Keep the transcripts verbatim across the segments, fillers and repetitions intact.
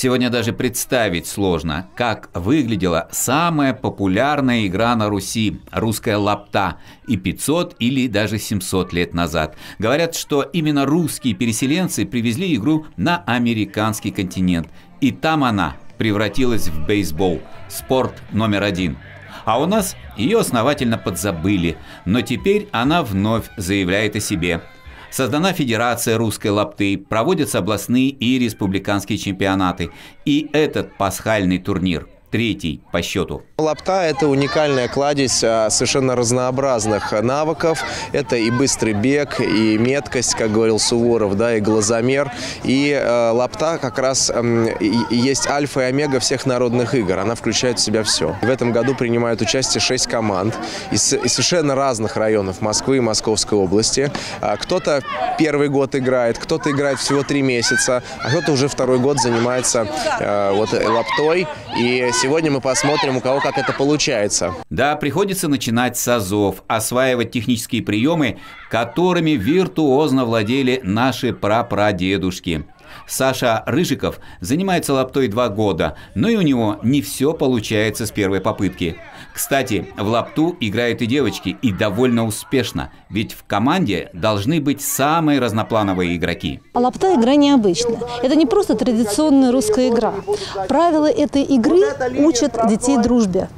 Сегодня даже представить сложно, как выглядела самая популярная игра на Руси – русская лапта и пятьсот или даже семьсот лет назад. Говорят, что именно русские переселенцы привезли игру на американский континент, и там она превратилась в бейсбол – спорт номер один. А у нас ее основательно подзабыли, но теперь она вновь заявляет о себе. Создана Федерация русской лапты, проводятся областные и республиканские чемпионаты. И этот пасхальный турнир, третий по счету. Лапта – это уникальная кладезь совершенно разнообразных навыков. Это и быстрый бег, и меткость, как говорил Суворов, да, и глазомер. И э, лапта как раз э, есть альфа и омега всех народных игр. Она включает в себя все. В этом году принимают участие шесть команд из, из совершенно разных районов Москвы и Московской области. Кто-то первый год играет, кто-то играет всего три месяца, а кто-то уже второй год занимается э, вот, лаптой. И сегодня мы посмотрим, у кого как это получается. Да, приходится начинать с азов, осваивать технические приемы, которыми виртуозно владели наши прапрадедушки. Саша Рыжиков занимается лаптой два года, но и у него не все получается с первой попытки. Кстати, в лапту играют и девочки, и довольно успешно, ведь в команде должны быть самые разноплановые игроки. А лапта игра необычная. Это не просто традиционная русская игра. Правила этой игры учат детей дружбе.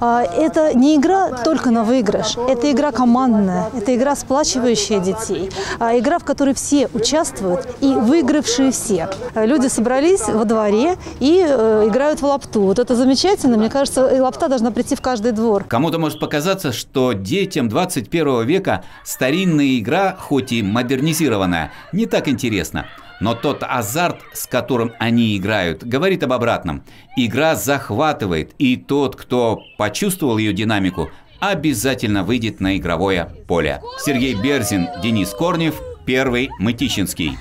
Это не игра только на выигрыш, это игра командная, это игра, сплачивающая детей, игра, в которой все участвуют и выигравшие все. Люди собрались во дворе и играют в лапту. Вот это замечательно, мне кажется, и лапта должна прийти в каждый двор. Кому-то может показаться, что детям двадцать первого века старинная игра, хоть и модернизированная, не так интересна. Но тот азарт, с которым они играют, говорит об обратном. Игра захватывает, и тот, кто почувствовал ее динамику, обязательно выйдет на игровое поле. Сергей Берзин, Денис Корнев, Первый Мытищинский.